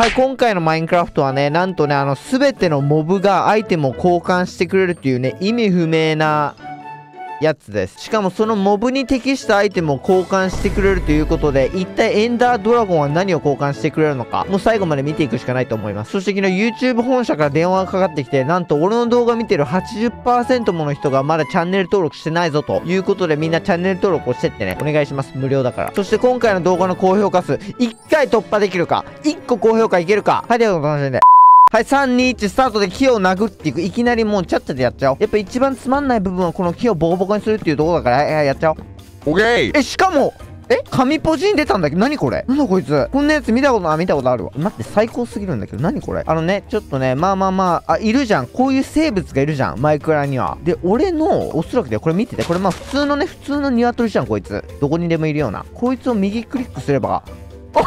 はい、今回のマインクラフトはね、なんとね、全てのモブがアイテムを交換してくれるっていうね、意味不明なやつです。しかもそのモブに適したアイテムを交換してくれるということで、一体エンダードラゴンは何を交換してくれるのか、もう最後まで見ていくしかないと思います。そして昨日 YouTube 本社から電話がかかってきて、なんと俺の動画見てる 80% もの人がまだチャンネル登録してないぞということで、みんなチャンネル登録をしてってね。お願いします。無料だから。そして今回の動画の高評価数、1回突破できるか、1個高評価いけるか。はい、では楽しんで。はい、3、2、1、スタートで木を殴っていく。いきなりもうちゃっちゃでやっちゃおう。やっぱ一番つまんない部分はこの木をボコボコにするっていうところだから、やっちゃおう。オッケー。しかも、紙ポジに出たんだけど、何これ、なんだこいつ。こんなやつ見たことあるわ。待って、最高すぎるんだけど、何これ。ちょっとね、まあ、いるじゃん。こういう生物がいるじゃん、マイクラには。で、俺の、おそらくで、これ見てて、これまあ普通の鶏じゃん、こいつ。どこにでもいるような。こいつを右クリックすれば、あっ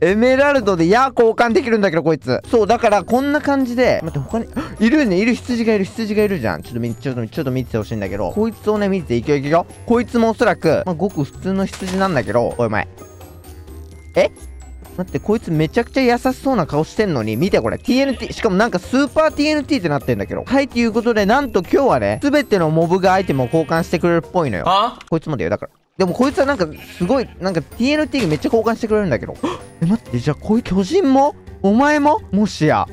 エメラルドで矢交換できるんだけど、こいつ。そう、だから、こんな感じで、待って、他に、いるね、羊がいるじゃん。ちょっと見ててほしいんだけど、こいつをね、見てて、いけよ。こいつもおそらく、まあ、ごく普通の羊なんだけど、おい、お前。待って、こいつめちゃくちゃ優しそうな顔してんのに、見てこれ、TNT、しかもなんかスーパー TNT ってなってんだけど。はい、ということで、なんと今日はね、すべてのモブがアイテムを交換してくれるっぽいのよ。こいつもだよ、だから。でもこいつはなんかすごい、なんか TNT がめっちゃ交換してくれるんだけど。待って、じゃあこういう巨人もお前ももしや。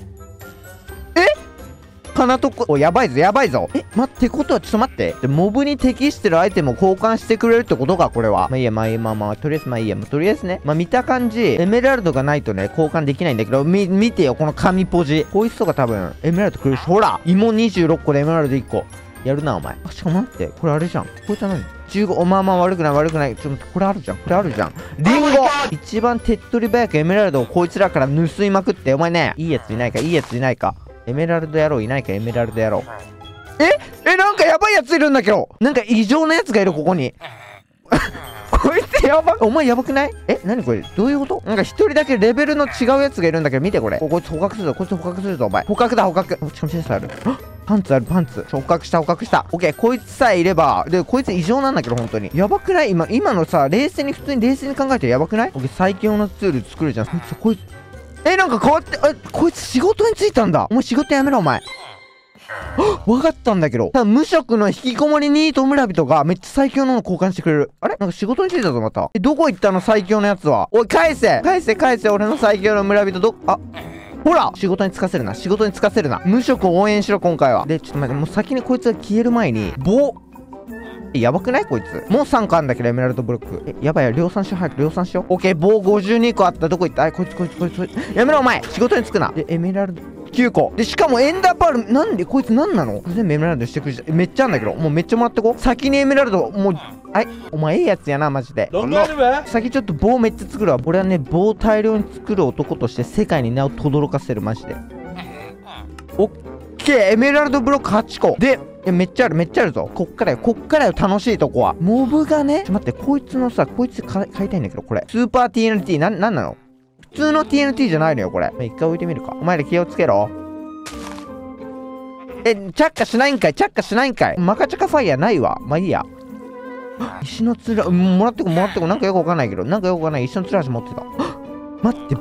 かなとこ、お、やばいぞ。待ってことは、ちょっと待って。で、モブに適してるアイテムを交換してくれるってことか、これは。まあいいや、とりあえずね。まあ見た感じ、エメラルドがないとね、交換できないんだけど、見てよ、この紙ポジ。こいつとか多分、エメラルド来るし、ほら芋26個でエメラルド1個。やるな、お前。あ、しかも待って、これあれじゃん。こいつは何15、まあ悪くない。ちょっと、これあるじゃん。リンゴ一番手っ取り早くエメラルドをこいつらから盗みまくって、お前ね、いいやついないか。エメラルド野郎。なんかやばいやついるんだけど、なんか異常なやつがいる、ここに。こいつやばい。お前やばくない？何これ、どういうこと？なんか一人だけレベルの違うやつがいるんだけど、見てこれ。こいつ捕獲するぞ、お前。捕獲だ。こっちもチェスある。パンツ。捕獲した。オッケー、こいつさえいれば。で、こいつ異常なんだけど、本当に。やばくない？今のさ、普通に冷静に考えてやばくない？オッケー、最強のツール作るじゃん。こいつ。なんか変わって、こいつ仕事に就いたんだ。もう仕事やめろ、お前。わかったんだけど。無職の引きこもりニート村人がめっちゃ最強なの交換してくれる。あれなんか仕事に就いたぞ、また。どこ行ったの、最強のやつは。おい、返せ、俺の最強の村人ほら、仕事に就かせるな。無職を応援しろ、今回は。で、ちょっと待って、もう先にこいつが消える前に、やばくないこいつ。もう3個あんだけど、エメラルドブロック。やばいよ、量産しよう。オッケー、棒52個あった。どこ行った？こいつ。やめろ、お前。仕事に就くな。で、エメラルド9個。で、しかもエンダーパール、なんでこいつ何なの？全部エメラルドしてくる。めっちゃあんだけど、もうめっちゃもらってこ。先にエメラルド、もう、お前いいやつやな、マジで。先ちょっと棒めっちゃ作るわ。俺はね、棒大量に作る男として世界に名を轟かせる、マジで。オッケー、エメラルドブロック8個。で、めっちゃあるぞ。こっからよ、楽しいとこは。モブがね、ちょっと待って、こいつ買いたいんだけど、これ。スーパー TNT、なんなの？普通の TNT じゃないのよ、これ。一回置いてみるか。お前ら気をつけろ。着火しないんかい。マカチャカファイヤーないわ。まあいいや。石のつら、もらってこ。なんかよくわかんない。石のつらは持ってた。待って、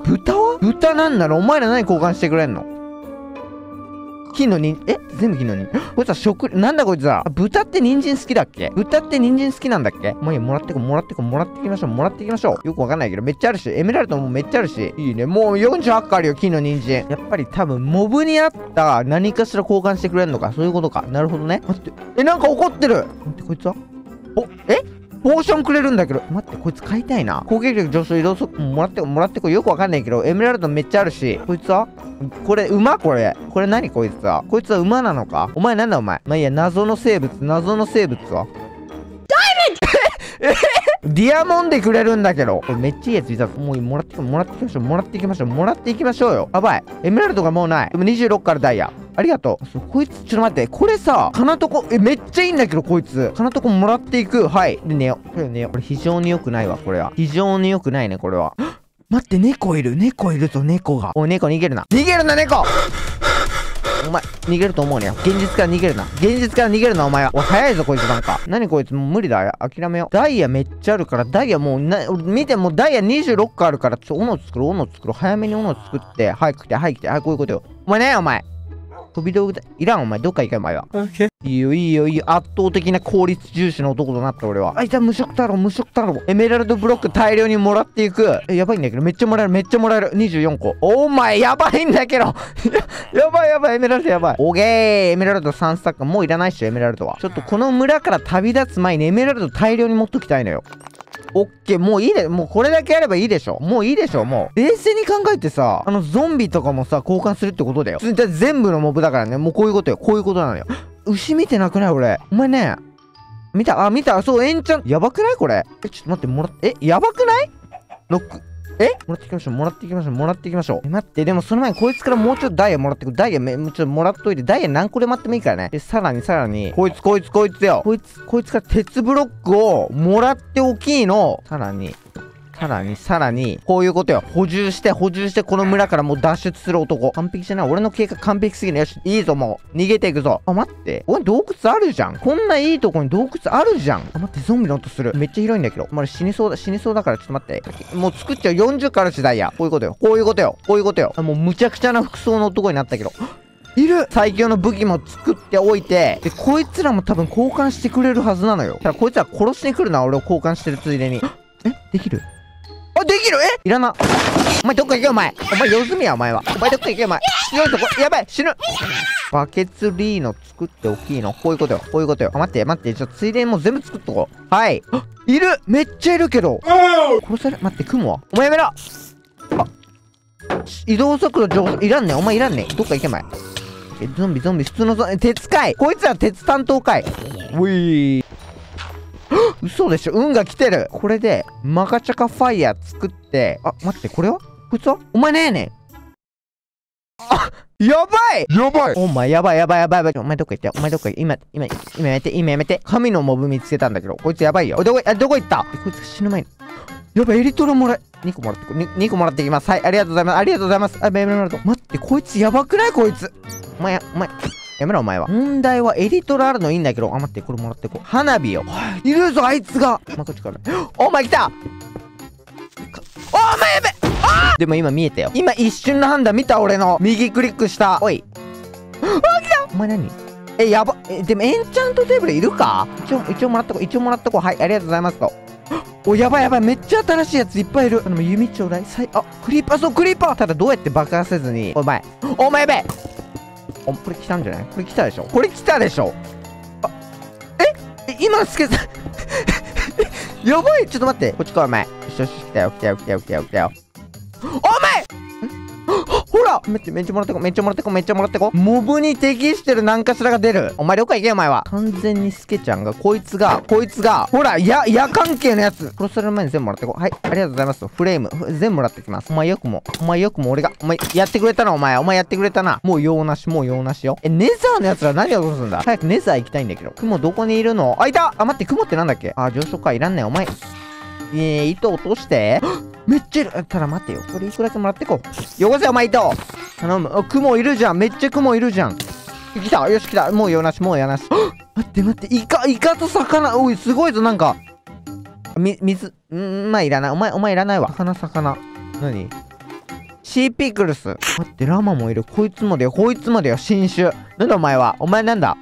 豚なんなの？お前ら何交換してくれんの？金のに、全部金のに。こいつはなんだこいつは。豚って人参好きなんだっけ。まあいいや、もらってきましょう。よくわかんないけど、めっちゃあるし、エメラルドもめっちゃあるし、いいね。もう48個あるよ、金の人参。やっぱり多分、モブにあった何かしら交換してくれるのか。そういうことか。なるほどね。待って、なんか怒ってる。待って、こいつはポーションくれるんだけど、待って、こいつ買いたいな。攻撃力上昇、移動速度もらってこい。よくわかんないけど、エメラルドめっちゃあるし、こいつはこれ何こいつは。こいつは馬なのか。お前なんだお前。まあいいや、謎の生物は。ディアモンでくれるんだけど。これめっちゃいいやついた。もうもらっていきましょうよ。やばい。エメラルドがもうない。でも26からダイヤ。ありがとう。こいつ、ちょっと待って。これさ、かなとこ、めっちゃいいんだけど、こいつ。かなとこもらっていく。はい。で、寝よ。これ非常に良くないわ、これは。非常に良くないね、これは。待って、猫いるぞ、猫が。おい、猫逃げるな。逃げるな、猫お前逃げると思うね。現実から逃げるな。現実から逃げるな、お前は。お、早いぞこいつなんか。何こいつ、もう無理だ。諦めよう。ダイヤめっちゃあるから、ダイヤもうな、見て、もうダイヤ26個あるから、ちょ、斧作ろう、斧作ろう。早めに斧作って、早く来て、早く来て、はい、こういうことよ。お前ね、お前。飛び道具いらん、お前。どっか行け、お前は。いいよ、いいよ、いいよ。圧倒的な効率重視の男となった、俺は。あいつは無職太郎、無職太郎。エメラルドブロック大量にもらっていく。やばいんだけど、めっちゃもらえる、めっちゃもらえる。24個。お前、やばいんだけど。やばい、やばい、エメラルドやばい。オゲー、エメラルド3スタック。もういらないっしょ、エメラルドは。ちょっとこの村から旅立つ前にエメラルド大量に持っときたいのよ。オッケー、もういいで、もうこれだけやればいいでしょ。もういいでしょ、もう。冷静に考えてさ、ゾンビとかもさ、交換するってことだよ。全部のモブだからね、もうこういうことよ、こういうことなのよ。牛見てなくない俺。お前ね、見た？あ、見た？そう、エンチャン、やばくないこれ。え、ちょっと待って、もらっ、え、やばくないロック。え、もらっていきましょう、もらっていきましょう、もらっていきましょう。待って、でもその前にこいつからもうちょっとダイヤもらってくる。ダイヤめ、もうちょっともらっといて、ダイヤ何個でもらってもいいからね。で、さらにさらに、こいつよ。こいつから鉄ブロックをもらっておきいの。さらに、こういうことよ。補充して、この村からもう脱出する男。完璧じゃない？俺の計画完璧すぎない？よし、いいぞ、もう。逃げていくぞ。あ、待って。おい、洞窟あるじゃん。こんないいとこに洞窟あるじゃん。あ、待って、ゾンビの音する。めっちゃ広いんだけど。まあ、死にそうだから、ちょっと待って。もう作っちゃう。40個あるし、ダイヤ。こういうことよ。あ、もうむちゃくちゃな服装の男になったけど。いる最強の武器も作っておいて、で、こいつらも多分交換してくれるはずなのよ。ただ、こいつら殺しに来るな、俺を交換してるついでに。え、できる？できる？え？いらな。お前どっか行けお前。お前四隅やお前は。お前どっか行けお前。白いとこ。やばい死ぬ。バケツリーノ作っておきいの。こういうことよ。あ、待って。ちょっとついでにもう全部作っとこう。はい。いる！めっちゃいるけど。殺される？待って、雲は？お前やめろ！あ、移動速度上昇。いらんね。どっか行けお前。え、ゾンビ。普通のゾンビ。鉄かい。こいつら鉄担当かい。ういー。嘘でしょ、運が来てる。これで、マカチャカファイヤー作って、あ、待って、これはこいつはお前ねえねん。あ、やばいお前やばい。お前どっか行ったよ。今やめて。神のモブ見つけたんだけど、こいつやばいよ。おい、どこ行った？こいつが死ぬ前に。やばい、エリトラもらえ。2個もらってきます。はい、ありがとうございます。あ、ベイベルなると。待って、こいつやばくないこいつ。お前。やめろ、お前は。問題は、エリトラあるのいいんだけど。あ、待って、これもらってこう。花火よ。いるぞ、あいつが。まあ、こっちから。お前来た！お前やべ！あ！でも今見えたよ。今一瞬の判断見た俺の。右クリックした。おい。あ、来た！お前何？え、やば。え、でもエンチャントテーブルいるか？一応もらっとこう。はい、ありがとうございますと。お、やばい。めっちゃ新しいやついっぱいいる。でも弓ちょうだい。あ、クリーパー。ただどうやって爆破せずに。お前やべえ！お、これ来たんじゃない？これ来たでしょ。あ、え？今つけた。やばい。ちょっと待って。こっち来いお前。よし、来たよ。お前！ほら！めっちゃもらってこ。モブに適してる何かしらが出る。お前どっか行けお前は。完全にスケちゃんが、こいつが、ほら、や関係のやつ。殺される前に全部もらってこ。はい、ありがとうございます。フレーム、全部もらってきます。お前よくも俺が、お前やってくれたな。もう用なしよ。え、ネザーのやつら何をどうするんだ？早くネザー行きたいんだけど。雲どこにいるの？あ、いた！あ、待って、雲ってなんだっけ？あ、上昇か、いらんねお前。糸落として。めっちゃいる。ただ待てよ。これいくらだけもらってこう。よこせ、お前糸。頼む。あ、雲いるじゃん。めっちゃ雲いるじゃん。来た。よし、来た。もうよなし。待って。イカと魚。おい、すごいぞ、なんか。水。ん、まあ、いらない。お前いらないわ。魚。何？シーピクルス。待って、ラマもいる。こいつまでよ。新種。なんだお前は。お前なんだ？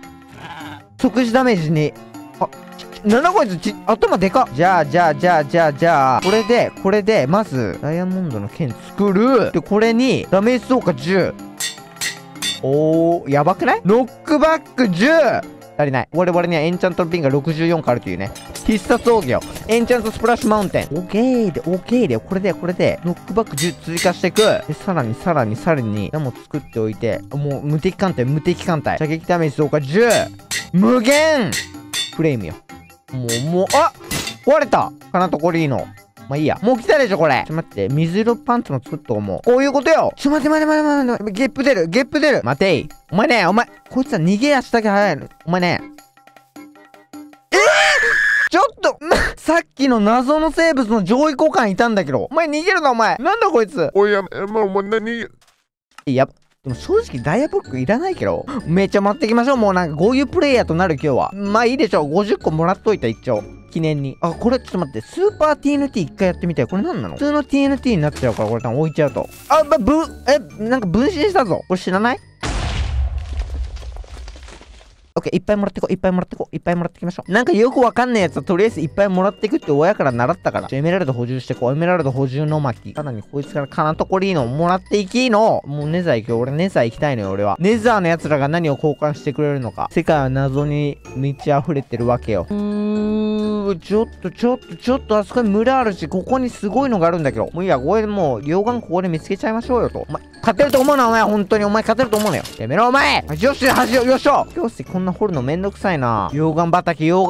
即時ダメージに。なんだこいつ、頭でかっ。じゃあ、これで、まず、ダイヤモンドの剣作る。で、これに、ダメージ増加10。おー、やばくない？ノックバック 10！ 足りない。我々にはエンチャントのピンが64個あるというね。必殺奥義よ。エンチャントスプラッシュマウンテン。オッケーで、これで、ノックバック10追加していく。で、さらに、ダムを作っておいて、もう、無敵艦隊。射撃ダメージ増加10。無限！フレームよ。もう、あ！壊れた！かなとこりいいの。まあいいや。もう来たでしょ、これ。ちょっと待って、水色パンツも作っと思う。こういうことよ！ちょ、待て。ゲップ出る。待てい。お前、こいつは逃げ足だけ早いの。お前ね。ちょっと、さっきの謎の生物の上位互換いたんだけど。お前逃げるな、お前。なんだこいつ。おい、やめ、お前何？やば。でも正直ダイヤブックいらないけど、めっちゃ持ってきましょう。もうなんかこういうプレイヤーとなる今日は。まあいいでしょう。50個もらっといた一応。記念に。あ、これちょっと待って。スーパー TNT 一回やってみたい。これ何なの？普通の TNT になっちゃうから、これ多分置いちゃうと。あ、なんか分身したぞ。これ知らない？オッケー、いっぱいもらってこう、いっぱいもらってこう、いっぱいもらってきましょう。なんかよくわかんないやつはとりあえずいっぱいもらってくって親から習ったから。エメラルド補充してこう、エメラルド補充の巻。さらにこいつからカナトコリーノをもらっていきの。もうネザー行くよ。俺ネザー行きたいのよ、俺は。ネザーの奴らが何を交換してくれるのか。世界は謎に満ち溢れてるわけよ。ちょっと、あそこに村あるし、ここにすごいのがあるんだけど。もういいや、これもう、両眼ここで見つけちゃいましょうよと。お前、勝てると思うな、お前、本当に。お前、勝てると思うなよ。やめろ、お前よし、端を、よっしょ教室こんな掘るのめんどくさいな。溶岩畑。よ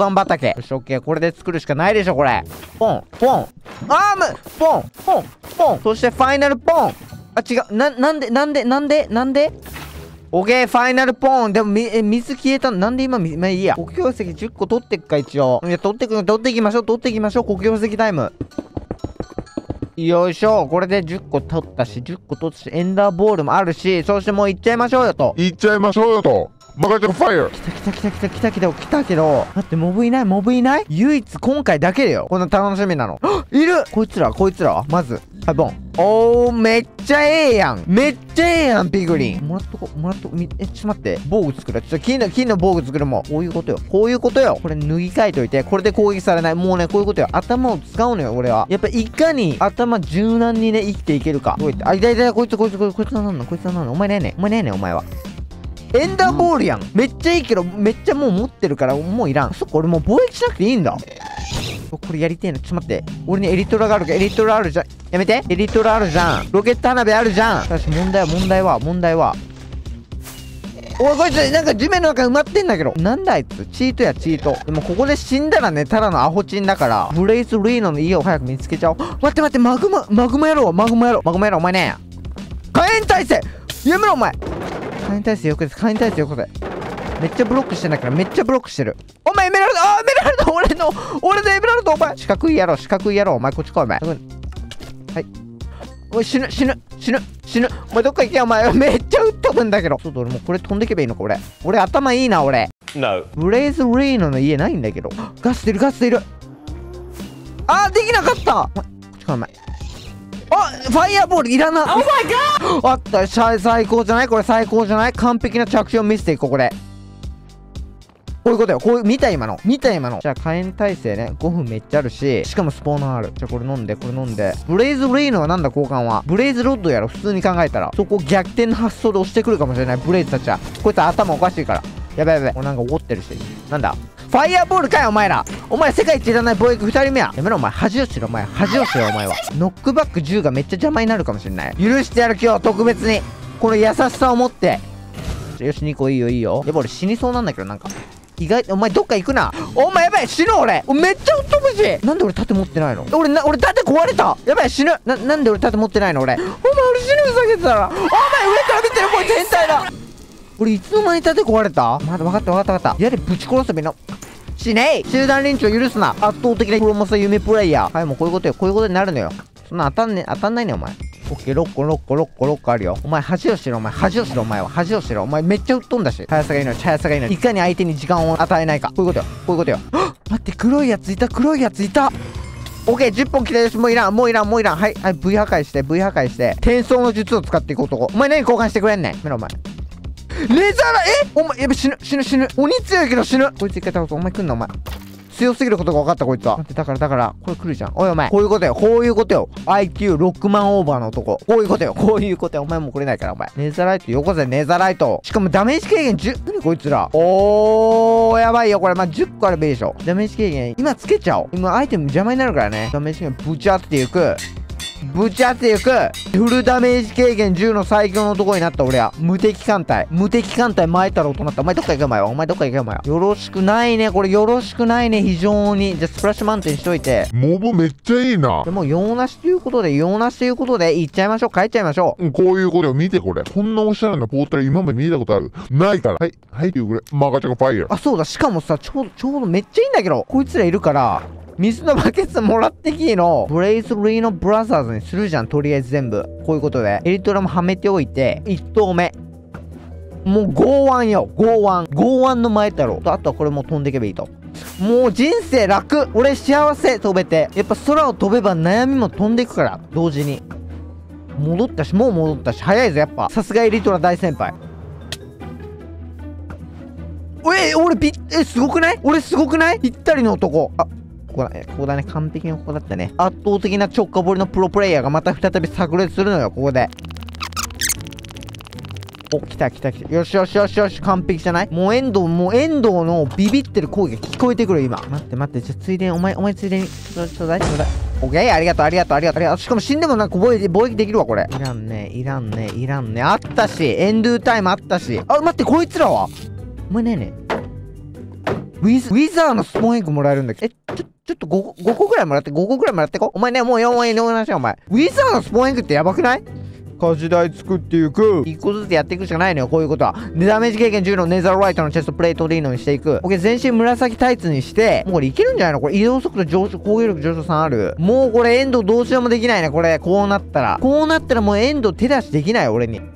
し、オッケー。これで作るしかないでしょ、これ。ポン、ポン、アーム、ポン、ポン、ポン。そして、ファイナルポン。あ、違う。なんでオッケー、ファイナルポーン。でも、水消えたの。なんで今、まあいいや。黒曜石10個取ってっか、一応。いや、取っていきましょう。黒曜石タイム。よいしょ。これで10個取ったし、エンダーボールもあるし、そしてもう行っちゃいましょうよと。マガジャンファイヤー。来たけど。待って、モブいない。唯一今回だけだよ。こんな楽しみなの。いるこいつら、まず。はい、ボン。おー、めっちゃええやん、ピグリン。もらっとこ、ちょっと待って。防具作る。ちょっと金の防具作るもん。こういうことよ。これ脱ぎ替えといて、これで攻撃されない。もうね、こういうことよ。頭を使うのよ、俺は。やっぱ、いかに頭柔軟にね、生きていけるか。どうやって。あ、いた、こいつは何なの？お前ねえね、お前は。エンダーボールやん。めっちゃいいけど、めっちゃもう持ってるから、もういらん。そっか、俺もう貿易しなくていいんだ。これやりてえの。ちょっと待って。俺にエリトラがあるから、エリトラあるじゃん。ロケット花火あるじゃん。確か問題は。おい、こいつ、なんか地面の中埋まってんだけど。なんだあいつ。チート。でもここで死んだらね、ただのアホチンだから、ブレイス・リーノの家を早く見つけちゃおう。待って、マグマ野郎、お前ね。火炎耐性やめろ、お前火炎耐性よくです。めっちゃブロックしてる。お前、エメラルド俺のエメラルドお前四角いやろ、お前、こっち来い、お前。はい。おい、死ぬ。お前、どっか行け、お前。めっちゃ撃っとくんだけど。ちょっと俺もうこれ飛んでけばいいのか、俺、頭いいな、俺。No。ブレイズ・リーノの家ないんだけど。ガス出る。あー、できなかったお前、こっち来い、お前。あ、ファイヤーボールいらない。オーマイガーあった、最高じゃない。完璧な着地を見せていこう、これ。こういうことよ。見た今の。じゃあ、火炎耐性ね。5分めっちゃあるし、しかもスポーナーある。じゃあ、これ飲んで。ブレイズ・レイノはなんだ、交換は。ブレイズ・ロッドやろ、普通に考えたら。そこ逆転の発想で押してくるかもしれない、ブレイズたちは。こいつ頭おかしいから。やばい。俺なんか怒ってるし。なんだファイヤーボールかい、お前ら。お前、世界一いらない貿易2人目や。やめろ、お前。恥をしろ、お前は。ノックバック10がめっちゃ邪魔になるかもしれない。許してやる、今日、特別に。この優しさを持って。よし、2個いいよ。やばい、俺死にそうなんだけど、なんか。意外と、お前どっか行くな。お前やばい、死ぬ俺。めっちゃうっとぶし。なんで俺盾持ってないの俺盾壊れた。やばい、死ぬ。なんで俺盾持ってないの俺。お前俺死ぬふざけてたら。お前上から見てる、これ天才だ。俺いつの間に盾壊れたまだわかった。やれ、ぶち殺すべな。しねえ集団リンチを許すな。圧倒的なプロモス夢プレイヤー。はい、もうこういうことになるのよ。そんな当たんないね、お前。オッケー、6個あるよ。お前、恥をしろ、お前は。お前、めっちゃうっとんだし。速さがいいのに。いかに相手に時間を与えないか。こういうことよ。待って、黒いやついた。オッケー、10本来たよし、もういらん。はい、V 破壊して。転送の術を使っていく男。お前、何交換してくれんねん。やめろ、お前。レザーラ、お前、やべ、死ぬ。鬼強いけど死ぬ。こいつ一回倒す。お前来んな、お前。強すぎることが分かった、こいつは。待って、だから、これ来るじゃん。おい、お前。こういうことよ。IQ6 万オーバーの男。こういうことよ。お前もう来れないから、お前。ネザーライト。しかも、ダメージ軽減10。何こいつら。おー、やばいよ、これ。まあ、10個あればいいでしょ。ダメージ軽減、今つけちゃおう。今、アイテム邪魔になるからね。ダメージ軽減、ぶち当てていく。フルダメージ軽減10の最強の男になった俺は。無敵艦隊前太郎となった。お前どっか行けお前は。よろしくないね、非常に。じゃあ、スプラッシュマウンテンしといて。モブめっちゃいいな。でも、用なしということで、帰っちゃいましょう。こういうことよ、見てこれ。こんなおしゃれなポータル今まで見たことある？ないから。はい、というぐらい。マガチャがファイヤー。あ、そうだ、しかもさ、ちょうどめっちゃいいんだけど。こいつらいるから、水のバケツもらってきいの。ブレイズ・リーノ・ブラザーズにするじゃん。とりあえず全部。こういうことで。エリトラもはめておいて、1投目。もう5-1よ。5-1。5-1の前だろ。あとはこれも飛んでいけばいいと。もう人生楽。俺幸せ。飛べて。やっぱ空を飛べば悩みも飛んでいくから。同時に。戻ったし、もう戻ったし。早いぞ、やっぱ。さすがエリートな大先輩。俺すごくない？俺すごくない？ぴったりの男。あ、ここだね。完璧なここだったね。圧倒的な直下掘りのプロプレイヤーがまた再び炸裂するのよ、ここで。お、来た来た来た。よしよしよしよし。完璧じゃない？もう遠藤のビビってる声が聞こえてくる、今。待って待って。じゃ、ついでに、お前ついでに。ちょうだい。オッケー、ありがとう。しかも死んでもなんか貿易できるわ、これ。いらんね。あったし。エンドゥータイムあったし。あ、待って、こいつらはお前ねえねウィザーのスポンエッグもらえるんだけど。ちょっと5個ぐらいもらってこ。お前ね、もう4円でお願いしよ、お前。ウィザーのスポンエッグってやばくない？家事代作っていく。一個ずつやっていくしかないのよ、こういうことは。で、ダメージ経験10のネザーライトのチェストプレートリーノにしていく。オッケー、全身紫タイツにして、もうこれいけるんじゃないの？これ移動速度上昇、攻撃力上昇3ある。もうこれエンドどうしようもできないね、これ。こうなったらもうエンド手出しできない、俺に。こ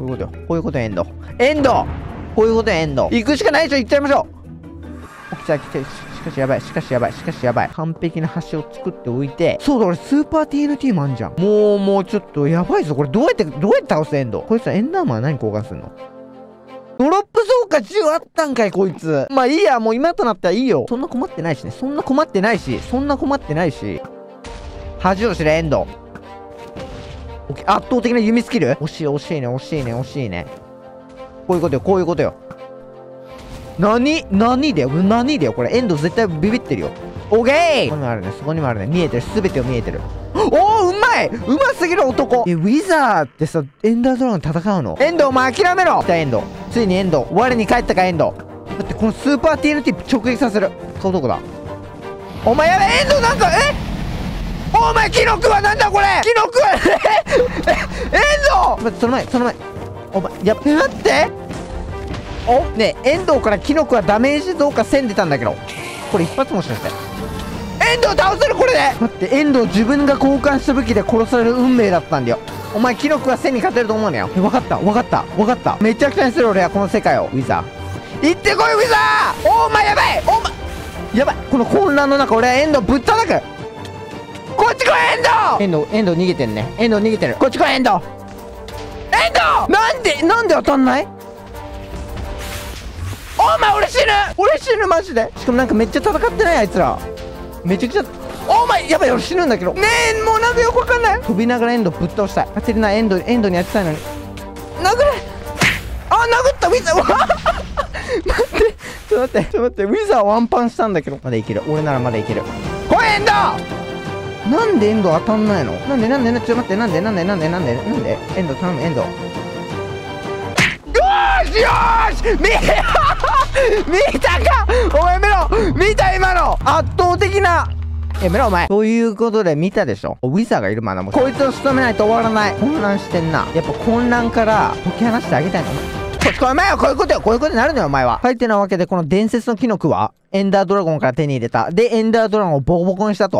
ういうことよ、エンドこういうことや、エンド。行くしかないでしょ、行っちゃいましょう。来た。しかしやばい。完璧な橋を作っておいて。そうだ、俺、スーパー TNT もあんじゃん。もうちょっと、やばいぞ。これ、どうやって倒すエンド。こいつはエンダーマンは何交換するの？ドロップ増加10あったんかい、こいつ。まあいいや、もう今となったらいいよ。そんな困ってないし。恥を知れ、エンド。圧倒的な弓スキル？惜しいね。こういうことよ。何だよ、これ。エンド絶対ビビってるよ。オッケー！そこにもあるね。見えてる。すべてを見えてる。おー、うますぎる男。ウィザーってさ、エンダードラゴン戦うの？エンド、お前諦めろ！来た、エンド。ついにエンド。我に帰ったか、エンド。だって、このスーパー TNT 直撃させる。顔どこだ？お前やべ、エンドなんか、お前、キノクはなんだこれ？キノクはエンド！待って、その前。お前、やべ、待って！おねえ、遠藤からキノコはダメージ増加1000出たんだけど、これ一発もしなくて遠藤倒せる、これで。待って、遠藤自分が交換した武器で殺される運命だったんだよ。お前、キノコは1000に勝てると思うのよ。分かった。めちゃくちゃにする、俺はこの世界を。ウィザー行ってこい、ウィザー。お前やばい。この混乱の中、俺は遠藤ぶっ叩く。こっち来い、遠藤逃げてんね。遠藤逃げてる。こっち来い、遠藤なんで当たんない？お前、俺死ぬマジで。しかもなんかめっちゃ戦ってない、あいつら。めちゃくちゃ、お前やばい、俺死ぬんだけどね。え、もうなんかよくわかんない。飛びながらエンドぶっ倒したい。勝てるな、エンドにやってたいのに。殴ったウィザー待ってウィザーワンパンしたんだけど、まだいける、俺ならまだいける。来い、エンド。なんでエンド当たんないの？なんでちょっと待って、なんでエンド頼む、エンド。よーし見たか、お前。見た今の圧倒的な。やめろ、お前。ということで、見たでしょ、ウィザーがいる。まだもこいつを仕留めないと終わらない。混乱してんな。やっぱ混乱から解き放してあげたいの。こっち来い、お前はこういうことになるのよ、お前は。はい、てなわけで、この伝説のキノコはエンダードラゴンから手に入れた。で、エンダードラゴンをボコボコにしたと。